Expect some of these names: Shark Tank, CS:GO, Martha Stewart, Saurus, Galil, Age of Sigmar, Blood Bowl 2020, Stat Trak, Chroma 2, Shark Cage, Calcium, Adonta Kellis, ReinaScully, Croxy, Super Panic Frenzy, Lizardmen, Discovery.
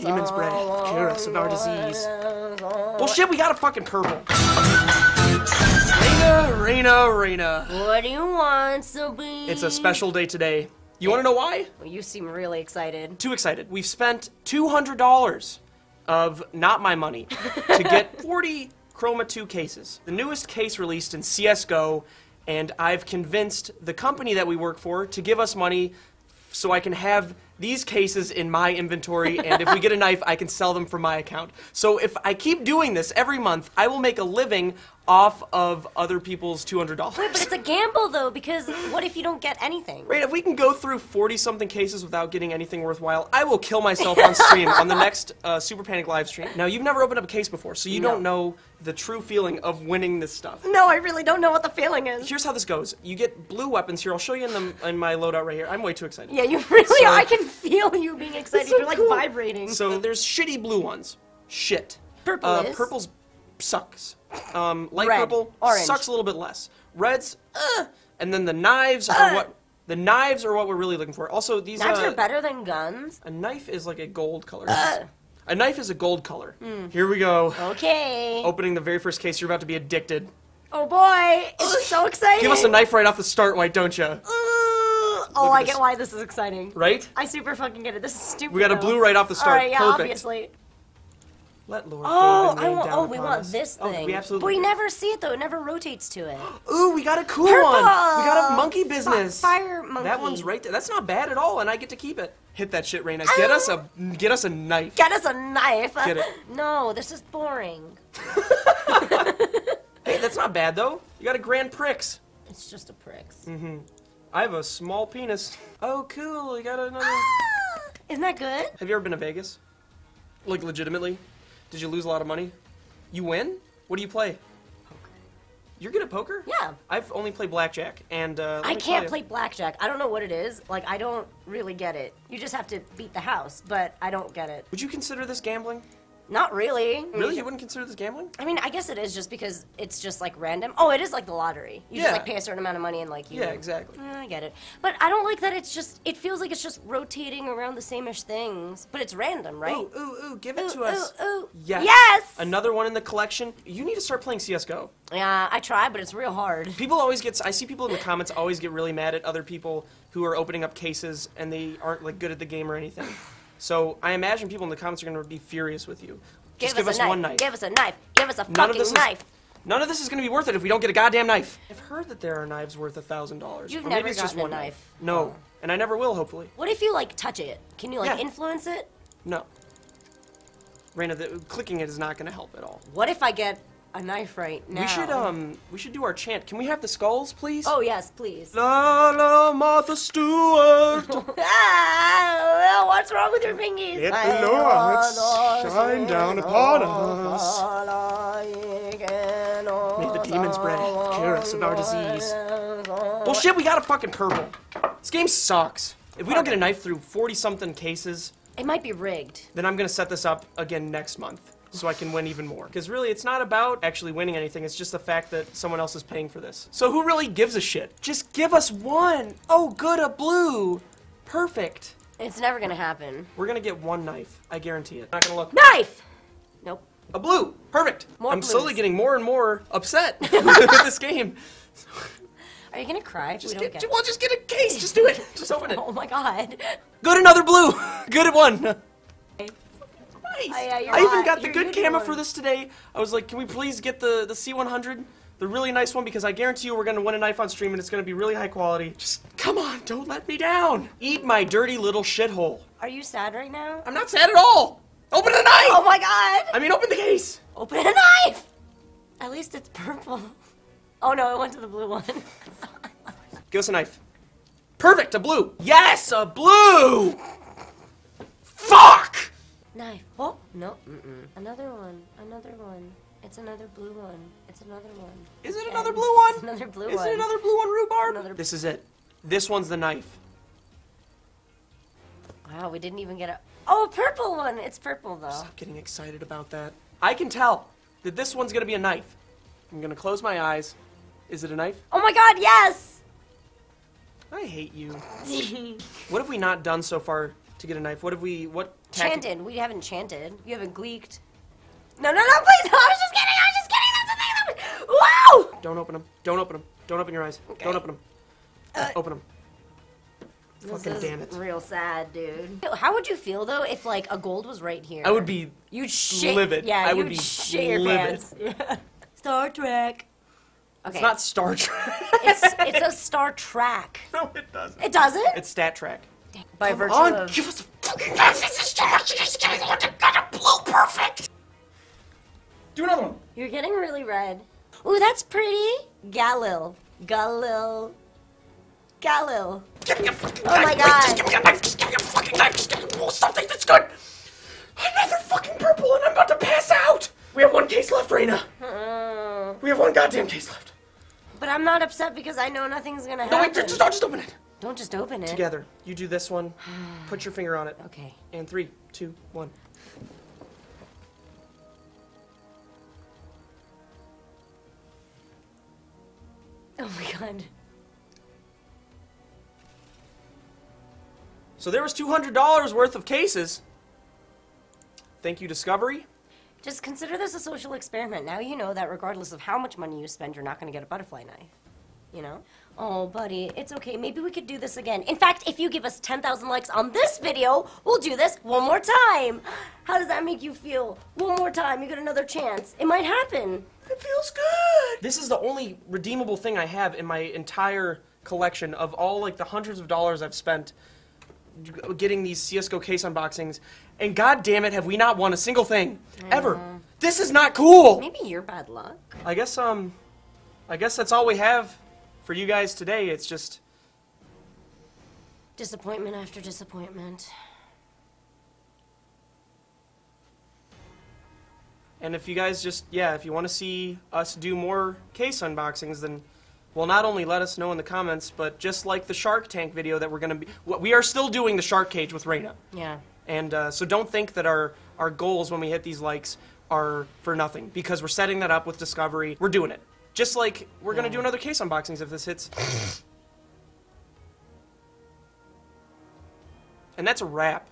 Demon's breath, cure us of our disease. Well, shit, we got a fucking purple. Raina. What do you want, Sophie? It's a special day today. You want to know why? Well, you seem really excited. Too excited. We've spent $200 of not my money to get 40 Chroma 2 cases. The newest case released in CS:GO, and I've convinced the company that we work for to give us money so I can have these cases in my inventory, and if we get a knife, I can sell them from my account. So if I keep doing this every month, I will make a living off of other people's $200. But it's a gamble, though, because what if you don't get anything? Right, if we can go through 40-something cases without getting anything worthwhile, I will kill myself on stream on the next Super Panic live stream. Now, you've never opened up a case before, so you don't know the true feeling of winning this stuff. No, I really don't know what the feeling is. Here's how this goes. You get blue weapons here. I'll show you in my loadout right here. I'm way too excited. Yeah, you really are. I can feel you being excited. So you're like vibrating. So there's shitty blue ones. Shit. Purple is? Purple's sucks. Light red, purple orange. Sucks a little bit less. Reds, and then the knives are what we're really looking for. Also, these knives are better than guns. A knife is like a gold color. A knife is a gold color. Here we go. Okay. Opening the very first case. You're about to be addicted. Oh boy, it's so exciting. Give us a knife right off the start, why don't you? Oh, I get why this is exciting. Right? I super fucking get it. This is stupid. We got a blue right off the start. All right, yeah, perfect. Obviously. Let Lord David lay down upon us. This thing. We absolutely do. Never see it, though. It never rotates to it. Ooh, we got a cool one. We got a monkey business. Fire monkey. That one's right there. That's not bad at all, and I get to keep it. Hit that shit, Raina. Get us a knife. Get us a knife. Get it. No, this is boring. Hey, that's not bad, though. You got a grand pricks. It's just a pricks. Mm-hmm. I have a small penis. Oh, cool, you got another... Isn't that good? Have you ever been to Vegas? Like, legitimately? Did you lose a lot of money? You win? What do you play? Poker. You're good at poker? Yeah. I've only played blackjack, and, I can't play blackjack. I don't know what it is. Like, I don't really get it. You just have to beat the house, but I don't get it. Would you consider this gambling? Not really. Really? You wouldn't consider this gambling? I mean, I guess it is just because it's just like random. Oh, it is like the lottery. You just like pay a certain amount of money and like you. Yeah, exactly. I get it. But I don't like that it's just, it feels like it's just rotating around the same-ish things. But it's random, right? Ooh, ooh, ooh, give it to us. Ooh, ooh, yes. Yes! Another one in the collection. You need to start playing CSGO. Yeah, I try, but it's real hard. People always get, I see people in the comments always get really mad at other people who are opening up cases and they aren't like good at the game or anything. So I imagine people in the comments are going to be furious with you. Just give us one knife. Give us a knife. Give us a fucking knife. None of this is going to be worth it if we don't get a goddamn knife. I've heard that there are knives worth $1,000. You've never gotten a knife. No, and I never will, hopefully. What if you like touch it? Can you like influence it? No. Raina, clicking it is not going to help at all. What if I get a knife right now? We should do our chant. Can we have the skulls, please? Oh yes, please. La la Martha Stewart. Ah, what's wrong with your fingies? Let the Lord shine down upon us. May the demon's breath cure us of our disease. Well, shit, we got a fucking purple. This game sucks. If we don't get a knife through 40-something cases, it might be rigged. Then I'm gonna set this up again next month, so I can win even more. Because really, it's not about actually winning anything, it's just the fact that someone else is paying for this. So who really gives a shit? Just give us one! Oh, good, a blue! Perfect. It's never gonna happen. We're gonna get one knife. I guarantee it. Not gonna look. Knife! Nope. A blue! Perfect! More I'm blues. Slowly getting more and more upset with this game. Are you gonna cry if we don't get it? Well, just get a case! Just do it! Just open it! Oh my god. Good, another blue! Good at one! Nice. I even got the good camera for this today. I was like, can we please get the C100? The really nice one, because I guarantee you we're going to win a knife on stream and it's going to be really high quality. Just, come on, don't let me down. Eat my dirty little shithole. Are you sad right now? I'm not sad at all. Open the knife! Oh my god! I mean, open the case! Open the knife! At least it's purple. Oh no, it went to the blue one. Give us a knife. Perfect, a blue! Yes, a blue! Fuck! Knife. Oh, no. Another one. Another one. It's another blue one. It's another one. Is it another blue one? It's another blue one. Is it another blue one, Rhubarb? This is it. This one's the knife. Wow, we didn't even get a... Oh, a purple one! It's purple, though. Stop getting excited about that. I can tell that this one's gonna be a knife. I'm gonna close my eyes. Is it a knife? Oh my god, yes! I hate you. What have we not done so far to get a knife. What have we... What... Chanted. We haven't chanted. You haven't gleeked. No, no, no, please! No, I was just kidding! I was just kidding! That's the thing! Wow! Don't open them. Don't open them. Don't open your eyes. Okay. Don't open them. Open them. Fucking damn it. Real sad, dude. How would you feel, though, if, like, a gold was right here? I would be... You'd shit. Livid. Yeah, I would be shit your pants. Yeah. Star Trek. Okay. It's not Star Trek. It's a Star Trak. No, it doesn't. It doesn't? It's Stat Trak. Dang. By virtue of... Give us a fucking... Blue perfect! Do another one. You're getting really red. Ooh, that's pretty. Galil. Galil. Galil. Give me a fucking knife. Oh my god. Just give me a knife. Just give me a fucking knife. Just give me something that's good. Another fucking purple and I'm about to pass out. We have one case left, Raina. We have one goddamn case left. But I'm not upset because I know nothing's gonna happen. No, wait, don't just open it. Don't just open it. Together. You do this one. Put your finger on it. Okay. And 3, 2, 1. Oh my god. So there was $200 worth of cases. Thank you, Discovery. Just consider this a social experiment. Now you know that regardless of how much money you spend, you're not going to get a butterfly knife. You know? Oh, buddy, it's okay. Maybe we could do this again. In fact, if you give us 10,000 likes on this video, we'll do this one more time. How does that make you feel? One more time, you get another chance. It might happen. It feels good. This is the only redeemable thing I have in my entire collection of all, like, the hundreds of dollars I've spent getting these CS:GO case unboxings, and god damn it, have we not won a single thing ever? This is not cool. Maybe you're bad luck. I guess that's all we have for you guys today. It's just disappointment after disappointment. And if you guys just, yeah, if you want to see us do more case unboxings, then well, not only let us know in the comments, but just like the Shark Tank video that we're going to be... We are still doing the Shark Cage with Raina. Yeah. And so don't think that our goals when we hit these likes are for nothing, because we're setting that up with Discovery. We're doing it. Just like we're going to do another case unboxings if this hits. And that's a wrap.